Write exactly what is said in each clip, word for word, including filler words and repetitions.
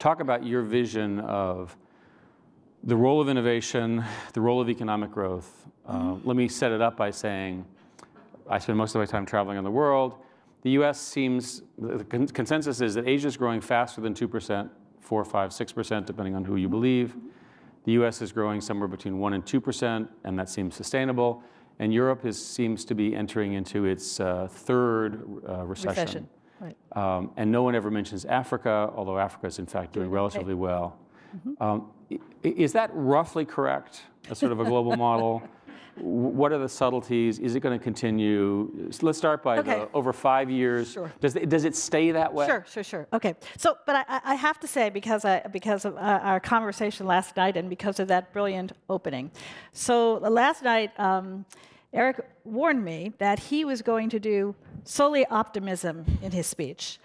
talk about your vision of the role of innovation, the role of economic growth. Uh, let me set it up by saying I spend most of my time traveling around the world. The U S seems, the con consensus is that Asia is growing faster than two percent, four, five, six percent, depending on who you believe. The U S is growing somewhere between one and two percent, and that seems sustainable. And Europe is, seems to be entering into its uh, third uh, recession. recession. Right. Um, and no one ever mentions Africa, although Africa is in fact doing relatively well. Mm-hmm. um, is that roughly correct, a sort of a global model? What are the subtleties? Is it going to continue? Let's start by okay. the, over five years. Sure. Does, the, does it stay that way? Sure, sure, sure. Okay. So, but I, I have to say, because, I, because of our conversation last night and because of that brilliant opening. So last night, um, Eric warned me that he was going to do solely optimism in his speech.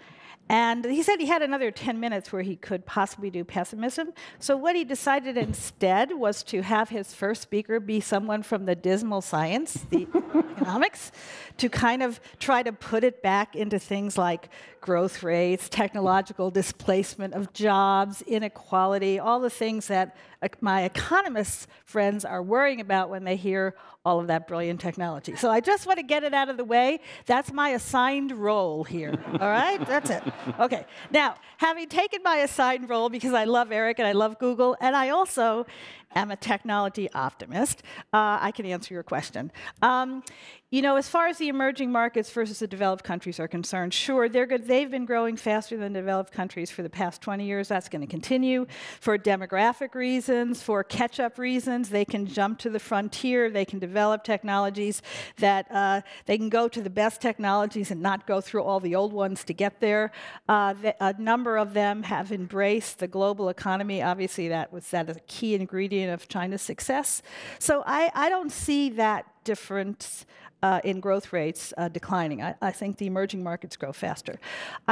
And he said he had another ten minutes where he could possibly do pessimism. So what he decided instead was to have his first speaker be someone from the dismal science, the economics, to kind of try to put it back into things like growth rates, technological displacement of jobs, inequality, all the things that my economist friends are worrying about when they hear all of that brilliant technology. So I just want to get it out of the way. That's my assigned role here, all right? That's it. Okay, now, having taken my assigned role, because I love Eric and I love Google, and I also am a technology optimist, uh, I can answer your question. Um, you know, as far as the emerging markets versus the developed countries are concerned, sure, they're good. They've been growing faster than developed countries for the past twenty years. That's going to continue. For demographic reasons, for catch-up reasons, they can jump to the frontier. They can develop technologies that uh, they can go to the best technologies and not go through all the old ones to get there. Uh, the, a number of them have embraced the global economy. Obviously, that was that is a key ingredient of China's success. So I, I don't see that difference Uh, in growth rates uh, declining. I, I think the emerging markets grow faster.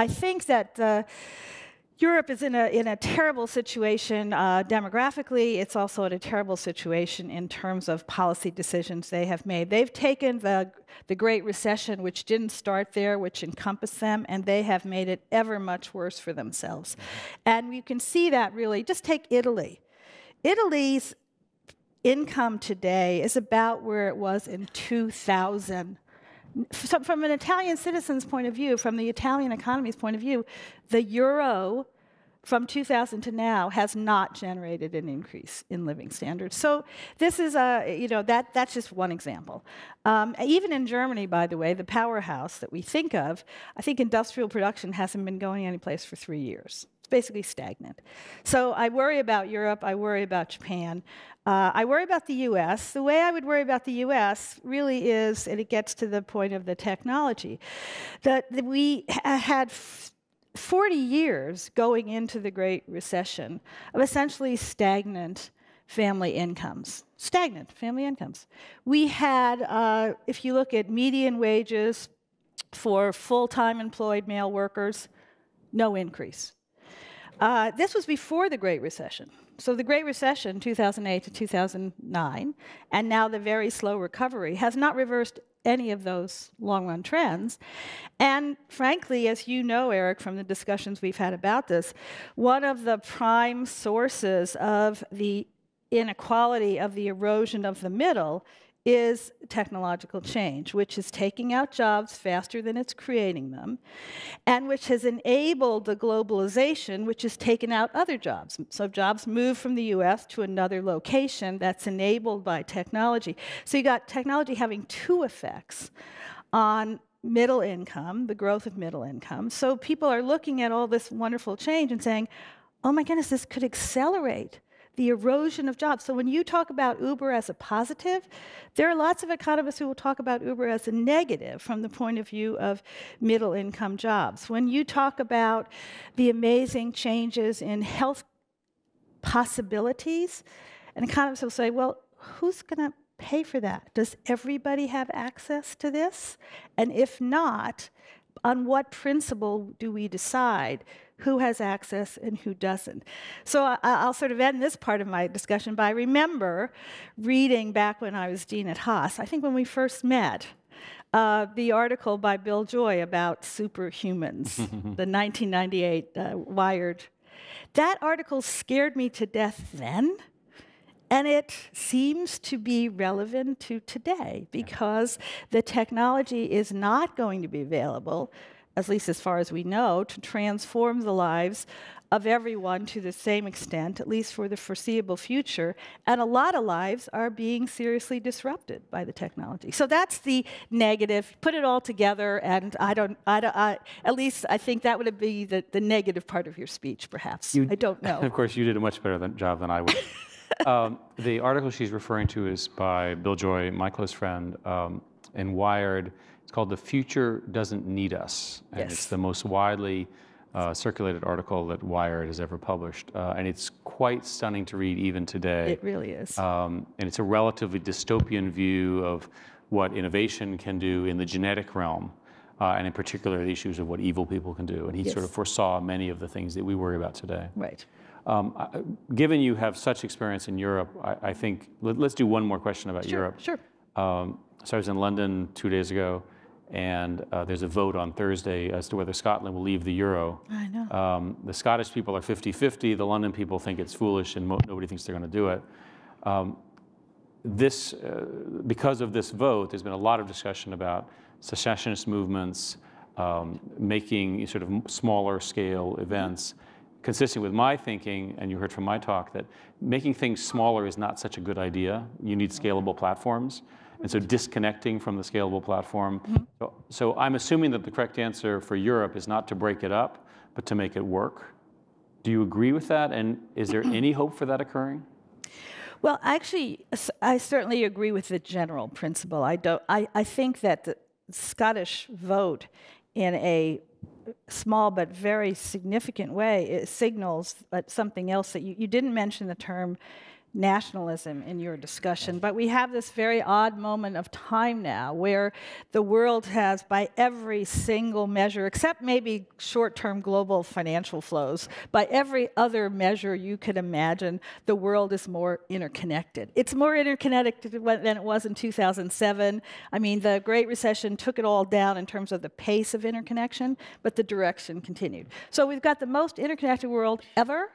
I think that uh, Europe is in a, in a terrible situation uh, demographically. It's also in a terrible situation in terms of policy decisions they have made. They've taken the, the Great Recession, which didn't start there, which encompassed them, and they have made it ever much worse for themselves. And you can see that really. Just take Italy. Italy's income today is about where it was in two thousand. So from an Italian citizen's point of view, from the Italian economy's point of view, the euro from two thousand to now has not generated an increase in living standards. So this is a, you know, that, that's just one example. Um, even in Germany, by the way, the powerhouse that we think of, I think industrial production hasn't been going anyplace for three years. It's basically stagnant. So I worry about Europe. I worry about Japan. Uh, I worry about the U S The way I would worry about the U S really is, and it gets to the point of the technology, that we had forty years going into the Great Recession of essentially stagnant family incomes. Stagnant family incomes. We had, uh, if you look at median wages for full-time employed male workers, no increase. Uh, this was before the Great Recession. So the Great Recession, two thousand eight to two thousand nine, and now the very slow recovery, has not reversed any of those long-run trends. And frankly, as you know, Eric, from the discussions we've had about this, one of the prime sources of the inequality, of the erosion of the middle, is technological change, which is taking out jobs faster than it's creating them, and which has enabled the globalization, which has taken out other jobs. So jobs move from the U S to another location that's enabled by technology. So you got technology having two effects on middle income, the growth of middle income. So people are looking at all this wonderful change and saying, oh my goodness, this could accelerate the erosion of jobs. So when you talk about Uber as a positive, there are lots of economists who will talk about Uber as a negative from the point of view of middle-income jobs. When you talk about the amazing changes in health possibilities, an economist will say, well, who's going to pay for that? Does everybody have access to this? And if not, on what principle do we decide who has access and who doesn't? So I'll sort of end this part of my discussion by remember reading back when I was dean at Haas, I think when we first met, uh, the article by Bill Joy about superhumans, the nineteen ninety-eight uh, Wired That article scared me to death then, and it seems to be relevant to today because the technology is not going to be available, at least as far as we know, to transform the lives of everyone to the same extent, at least for the foreseeable future. And a lot of lives are being seriously disrupted by the technology. So that's the negative. Put it all together, and I don't, I don't I, at least I think that would be the, the negative part of your speech, perhaps. You, I don't know. Of course, you did a much better than, job than I would. um, the article she's referring to is by Bill Joy, my close friend, um, in Wired. It's called "The Future Doesn't Need Us." And yes. It's the most widely uh, circulated article that Wired has ever published. Uh, and it's quite stunning to read even today. It really is. Um, and it's a relatively dystopian view of what innovation can do in the genetic realm, uh, and in particular the issues of what evil people can do. And he yes. sort of foresaw many of the things that we worry about today. Right. Um, I, given you have such experience in Europe, I, I think, let, let's do one more question about sure, Europe. Sure, sure. Um, so I was in London two days ago, and uh, there's a vote on Thursday as to whether Scotland will leave the euro. I know. Um, the Scottish people are fifty fifty. The London people think it's foolish, and mo nobody thinks they're going to do it. Um, this, uh, because of this vote, there's been a lot of discussion about secessionist movements, um, making sort of smaller scale events. Consistent with my thinking, and you heard from my talk, that making things smaller is not such a good idea. You need scalable platforms. And so disconnecting from the scalable platform. Mm-hmm. so, so I'm assuming that the correct answer for Europe is not to break it up, but to make it work. Do you agree with that? And is there any hope for that occurring? Well, actually, I certainly agree with the general principle. I, don't, I, I think that the Scottish vote in a small but very significant way, it signals something else that you, you didn't mention the term nationalism in your discussion, but we have this very odd moment of time now where the world has, by every single measure, except maybe short-term global financial flows, by every other measure you could imagine, the world is more interconnected. It's more interconnected than it was in two thousand seven. I mean, the Great Recession took it all down in terms of the pace of interconnection, but the direction continued. So we've got the most interconnected world ever.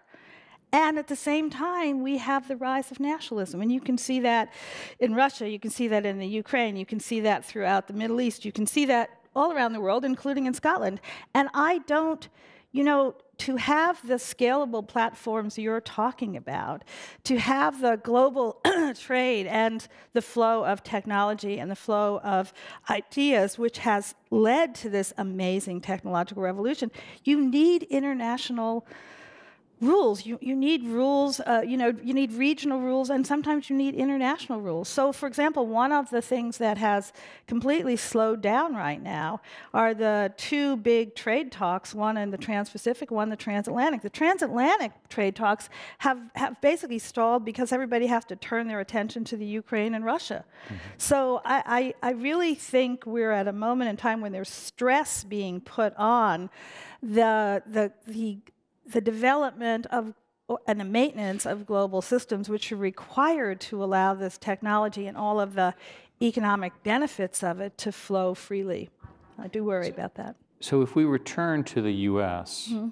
And at the same time, we have the rise of nationalism. And you can see that in Russia. You can see that in the Ukraine. You can see that throughout the Middle East. You can see that all around the world, including in Scotland. And I don't, you know, to have the scalable platforms you're talking about, to have the global trade and the flow of technology and the flow of ideas, which has led to this amazing technological revolution, you need international rules. You, you need rules, uh, you know, you need regional rules, and sometimes you need international rules. So, for example, one of the things that has completely slowed down right now are the two big trade talks, one in the Trans-Pacific, one in the Transatlantic. The Transatlantic trade talks have, have basically stalled because everybody has to turn their attention to the Ukraine and Russia. Mm-hmm. So I, I, I really think we're at a moment in time when there's stress being put on the, the, the the development of and the maintenance of global systems, which are required to allow this technology and all of the economic benefits of it to flow freely. I do worry so, about that. So if we return to the U S, mm-hmm.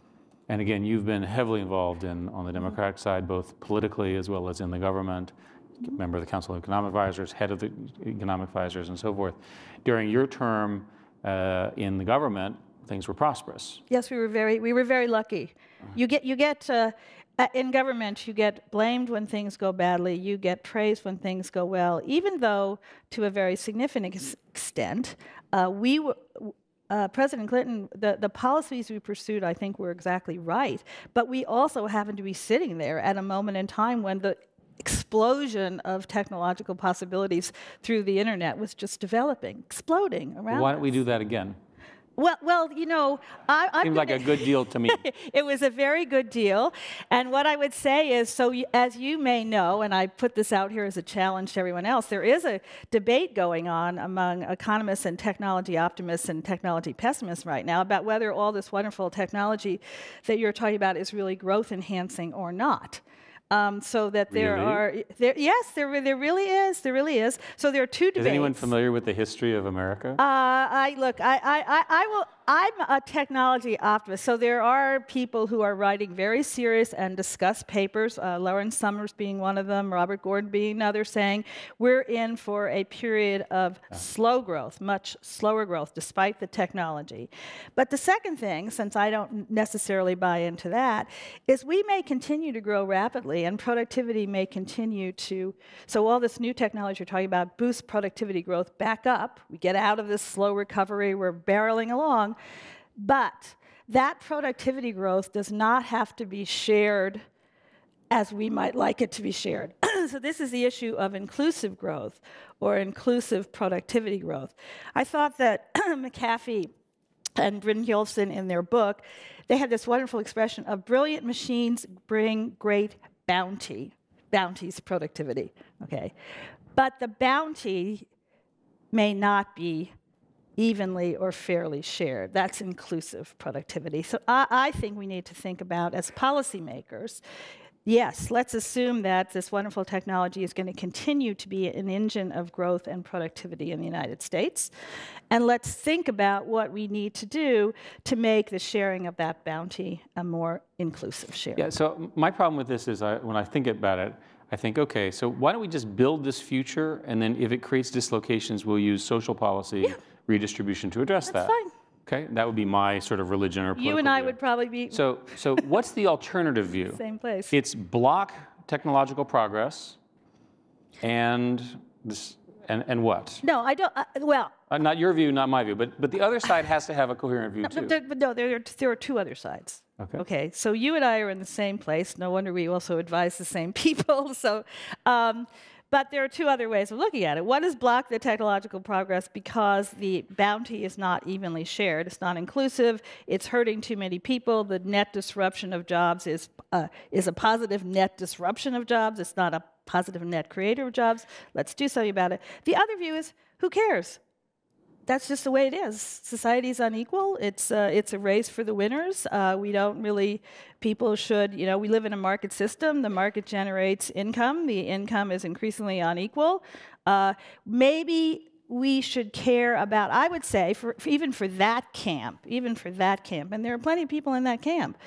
and again, you've been heavily involved in on the Democratic mm-hmm. side, both politically as well as in the government, mm-hmm. member of the Council of Economic Advisors, head of the Economic Advisors, and so forth. During your term uh, in the government, things were prosperous. Yes, we were very, we were very lucky. You get, you get uh, in government, you get blamed when things go badly. You get praised when things go well, even though, to a very significant ex extent, uh, we were, uh, President Clinton, the, the policies we pursued, I think, were exactly right. But we also happen to be sitting there at a moment in time when the explosion of technological possibilities through the internet was just developing, exploding around Why don't us. we do that again? Well, well, you know, I, I'm seems like a good deal to me. It was a very good deal. And what I would say is, so you, as you may know, and I put this out here as a challenge to everyone else, there is a debate going on among economists and technology optimists and technology pessimists right now about whether all this wonderful technology that you're talking about is really growth enhancing or not. Um, so that there really? are, there, yes, there, there really is, there really is. So there are two debates. Is anyone familiar with the history of America? Uh, I look, I, I, I, I will, I'm a technology optimist, so there are people who are writing very serious and discussed papers, uh, Lawrence Summers being one of them, Robert Gordon being another, saying we're in for a period of ah. slow growth, much slower growth, despite the technology. But the second thing, since I don't necessarily buy into that, is we may continue to grow rapidly, and productivity may continue to, so all this new technology you're talking about boosts productivity growth back up. We get out of this slow recovery, we're barreling along. But that productivity growth does not have to be shared as we might like it to be shared. So this is the issue of inclusive growth or inclusive productivity growth. I thought that McAfee and Brynjolfsson in their book, they had this wonderful expression of brilliant machines bring great bounty. Bounty's productivity, okay? But the bounty may not be evenly or fairly shared. That's inclusive productivity. So I, I think we need to think about, as policymakers, yes, let's assume that this wonderful technology is going to continue to be an engine of growth and productivity in the United States. And let's think about what we need to do to make the sharing of that bounty a more inclusive share. Yeah, so my problem with this is I, when I think about it, I think, okay, so why don't we just build this future, and then if it creates dislocations, we'll use social policy, yeah. redistribution to address That's that. Fine. Okay, that would be my sort of religion or political You and I view. Would probably be... So, so what's the alternative view? Same place. It's block technological progress and this, and, and what? No, I don't, uh, well... Uh, not your view, not my view, but, but the other side has to have a coherent view, no, too. But there, but no, there are, there are two other sides. Okay. Okay, so you and I are in the same place. No wonder we also advise the same people. So, um, but there are two other ways of looking at it. One is block the technological progress because the bounty is not evenly shared. It's not inclusive. It's hurting too many people. The net disruption of jobs is, uh, is a positive net disruption of jobs. It's not a positive net creator of jobs. Let's do something about it. The other view is, who cares? That's just the way it is. Society's unequal. It's uh, it's a race for the winners. Uh, we don't really. People should, you know, we live in a market system. The market generates income. The income is increasingly unequal. Uh, maybe we should care about. I would say, for, for even for that camp, even for that camp, and there are plenty of people in that camp.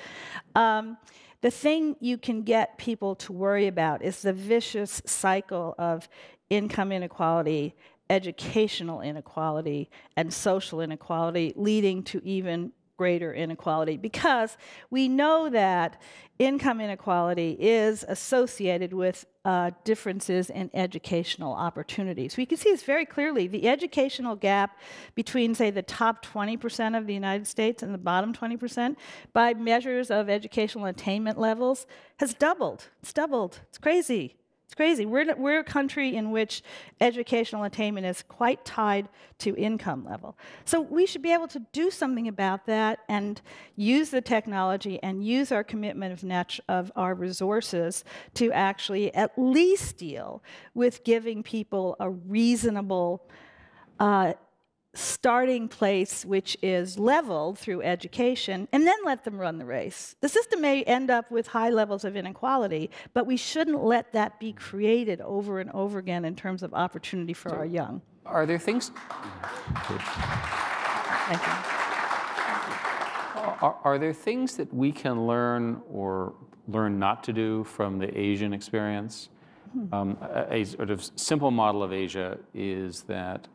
Um, the thing you can get people to worry about is the vicious cycle of income inequality, educational inequality, and social inequality, leading to even greater inequality, because we know that income inequality is associated with uh, differences in educational opportunities. We can see this very clearly. The educational gap between, say, the top twenty percent of the United States and the bottom twenty percent, by measures of educational attainment levels, has doubled. It's doubled. It's crazy. It's crazy. We're, we're a country in which educational attainment is quite tied to income level. So we should be able to do something about that and use the technology and use our commitment of, natu of our resources to actually at least deal with giving people a reasonable uh, starting place, which is leveled through education, and then let them run the race. The system may end up with high levels of inequality, but we shouldn't let that be created over and over again in terms of opportunity for so our young. Are there things... Thank you. Are, are there things that we can learn or learn not to do from the Asian experience? Hmm. Um, a, a sort of simple model of Asia is that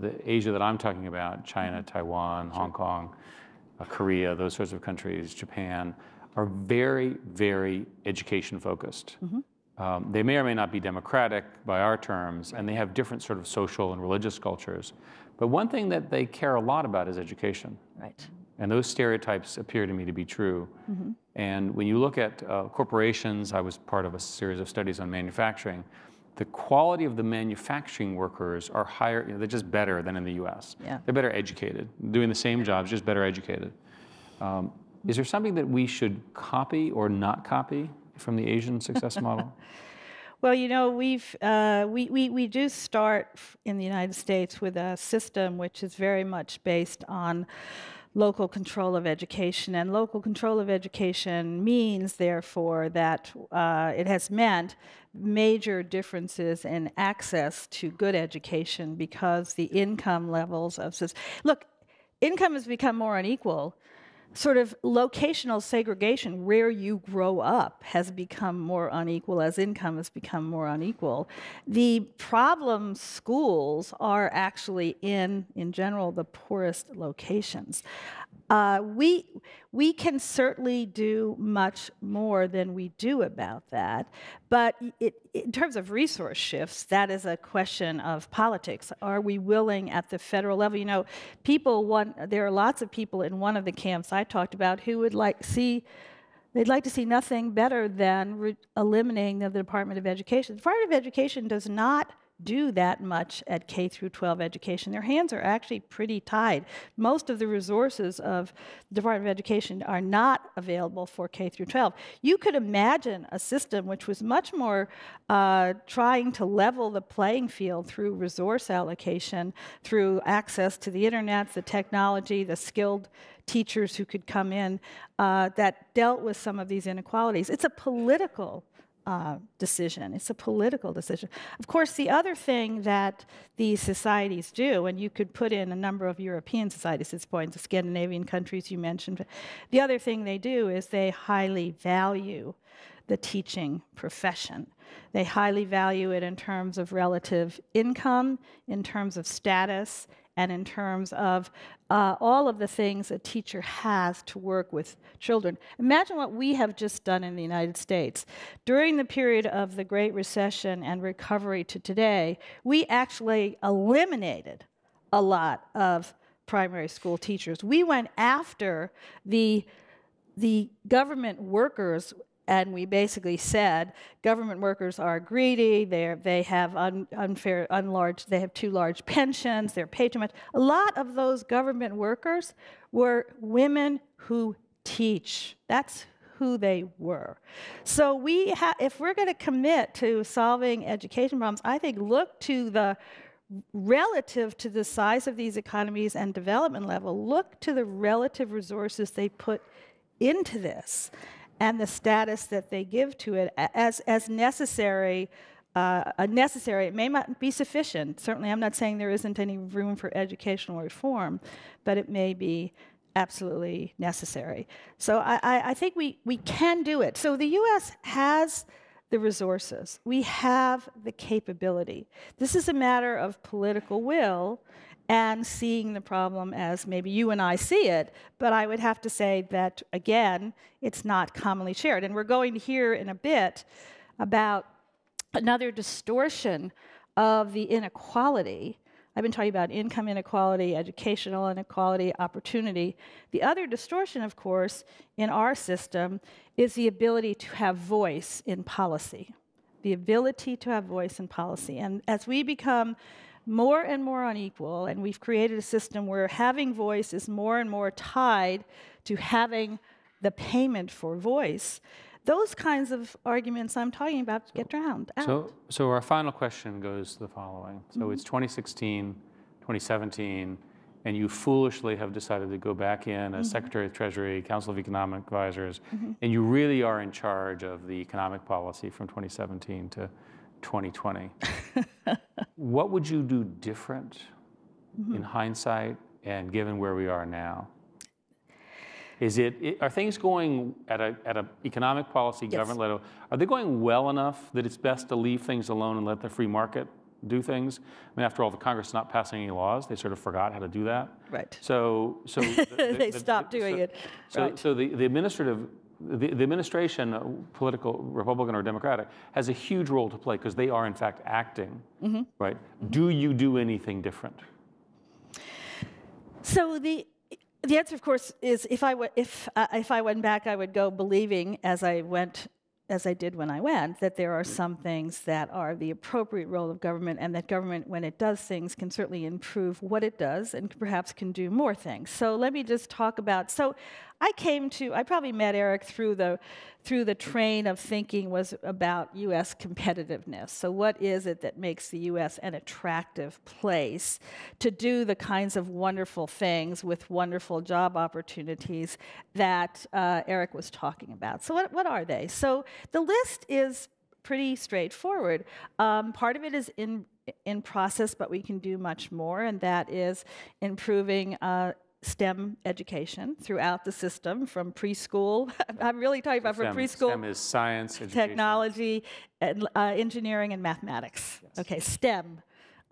the Asia that I'm talking about, China, Taiwan, Hong Kong, uh, Korea, those sorts of countries, Japan, are very, very education-focused. Mm-hmm. um, they may or may not be democratic by our terms, and they have different sort of social and religious cultures. But one thing that they care a lot about is education. Right. And those stereotypes appear to me to be true. Mm-hmm. And when you look at uh, corporations, I was part of a series of studies on manufacturing. The quality of the manufacturing workers are higher, you know, they're just better than in the U S. Yeah. They're better educated, doing the same jobs, just better educated. Um, is there something that we should copy or not copy from the Asian success model? Well, you know, we've, uh, we, we, we do start in the United States with a system which is very much based on local control of education, and local control of education means, therefore, that uh, it has meant major differences in access to good education because the income levels of... Look, income has become more unequal, sort of locational segregation, where you grow up, has become more unequal as income has become more unequal. The problem schools are actually in, in general, the poorest locations. Uh, we, we can certainly do much more than we do about that. But it, in terms of resource shifts, that is a question of politics. Are we willing at the federal level? You know, people want, there are lots of people in one of the camps I talked about who would like see, they'd like to see nothing better than re eliminating the Department of Education. The Department of Education does not do that much at K through twelve education. Their hands are actually pretty tied. Most of the resources of the Department of Education are not available for K through twelve. You could imagine a system which was much more uh, trying to level the playing field through resource allocation, through access to the internet, the technology, the skilled teachers who could come in, uh, that dealt with some of these inequalities. It's a political Uh, decision. It's a political decision. Of course, the other thing that these societies do, and you could put in a number of European societies at this point, the Scandinavian countries you mentioned, the other thing they do is they highly value the teaching profession. They highly value it in terms of relative income, in terms of status, and in terms of uh, all of the things a teacher has to work with children. Imagine what we have just done in the United States. During the period of the Great Recession and recovery to today, we actually eliminated a lot of primary school teachers. We went after the, the government workers, and we basically said, government workers are greedy, they have un, unfair, unlarge, they have too large pensions, they're paid too much. A lot of those government workers were women who teach. That's who they were. So we ha if we're going to commit to solving education problems, I think look to the relative to the size of these economies and development level, look to the relative resources they put into this and the status that they give to it as, as necessary, uh, necessary. It may not be sufficient. Certainly, I'm not saying there isn't any room for educational reform, but it may be absolutely necessary. So I, I, I think we, we can do it. So the U S has the resources. We have the capability. This is a matter of political will and seeing the problem as maybe you and I see it, but I would have to say that, again, it's not commonly shared. And we're going to hear in a bit about another distortion of the inequality. I've been talking about income inequality, educational inequality, opportunity. The other distortion, of course, in our system is the ability to have voice in policy. The ability to have voice in policy. And as we become more and more unequal, and we've created a system where having voice is more and more tied to having the payment for voice, those kinds of arguments I'm talking about so, get drowned out. So, so our final question goes to the following. So mm-hmm. It's twenty sixteen, twenty seventeen, and you foolishly have decided to go back in as mm-hmm. Secretary of Treasury, Council of Economic Advisors, mm-hmm. and you really are in charge of the economic policy from twenty seventeen to twenty twenty. What would you do different mm-hmm. in hindsight and given where we are now? Is it, it are things going at a at an economic policy yes. government level? Are they going well enough that it's best to leave things alone and let the free market do things? I mean, after all, the Congress is not passing any laws. They sort of forgot how to do that. Right. So so the, the, they the, stopped the, doing so, it. So right. so the, the administrative. The, the administration, political, Republican or Democratic, has a huge role to play because they are, in fact, acting, mm-hmm. right? Mm-hmm. Do you do anything different? So the the answer, of course, is if I w if uh, if I went back, I would go believing as I went. As I did when I went, that there are some things that are the appropriate role of government, and that government, when it does things, can certainly improve what it does and perhaps can do more things. So let me just talk about, so I came to, I probably met Eric through the, through the train of thinking was about U S competitiveness. So what is it that makes the U S an attractive place to do the kinds of wonderful things with wonderful job opportunities that uh, Eric was talking about? So what, what are they? So the list is pretty straightforward. Um, part of it is in in process, but we can do much more, and that is improving uh, STEM education throughout the system, from preschool. I'm really talking about STEM, from preschool. STEM is science, education, technology, and, uh, engineering, and mathematics. Yes. Okay, STEM.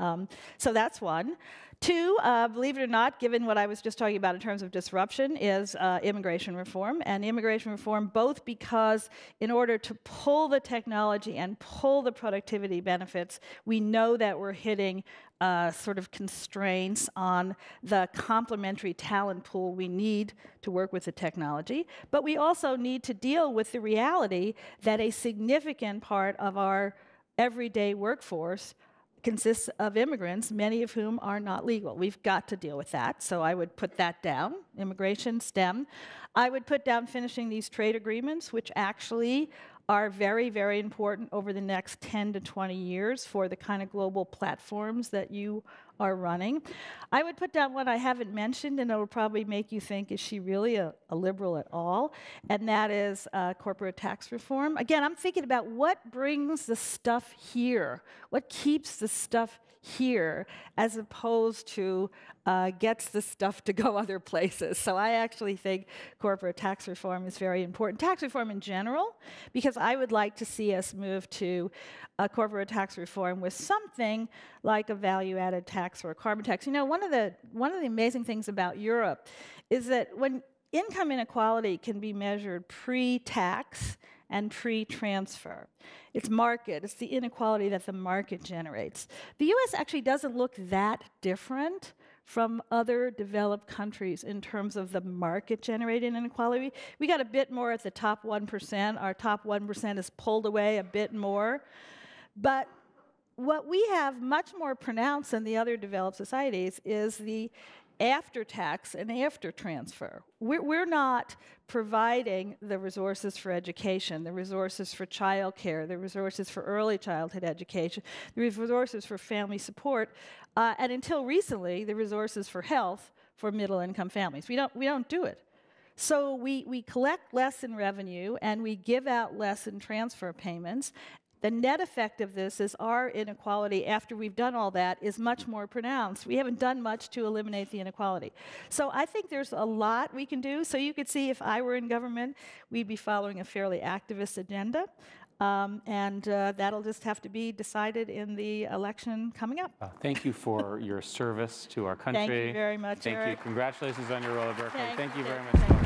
Um, so that's one. Two, uh, believe it or not, given what I was just talking about in terms of disruption, is uh, immigration reform. And immigration reform, both because in order to pull the technology and pull the productivity benefits, we know that we're hitting uh, sort of constraints on the complementary talent pool we need to work with the technology. But we also need to deal with the reality that a significant part of our everyday workforce consists of immigrants, many of whom are not legal. We've got to deal with that, so I would put that down, immigration, STEM. I would put down finishing these trade agreements, which actually are very, very important over the next ten to twenty years for the kind of global platforms that you are running. I would put down one I haven't mentioned, and it will probably make you think, is she really a, a liberal at all? And that is uh, corporate tax reform. Again, I'm thinking about what brings the stuff here, what keeps the stuff here, as opposed to uh, gets the stuff to go other places. So I actually think corporate tax reform is very important. Tax reform in general, because I would like to see us move to a corporate tax reform with something like a value-added tax or a carbon tax. You know, one of the one of the amazing things about Europe is that when income inequality can be measured pre-tax and pre-transfer. It's market. It's the inequality that the market generates. The U S actually doesn't look that different from other developed countries in terms of the market-generated inequality. We got a bit more at the top one percent. Our top one percent is pulled away a bit more. But what we have much more pronounced than the other developed societies is the after tax and after transfer. We're, we're not providing the resources for education, the resources for child care, the resources for early childhood education, the resources for family support, uh, and until recently, the resources for health for middle-income families. We don't, we don't do it. So we, we collect less in revenue, and we give out less in transfer payments. The net effect of this is our inequality, after we've done all that, is much more pronounced. We haven't done much to eliminate the inequality. So I think there's a lot we can do. So you could see if I were in government, we'd be following a fairly activist agenda. Um, and uh, that'll just have to be decided in the election coming up. Uh, thank you for your service to our country. Thank you very much, Thank Eric. you. Congratulations on your role at Berkeley. Thanks. Thank you very much.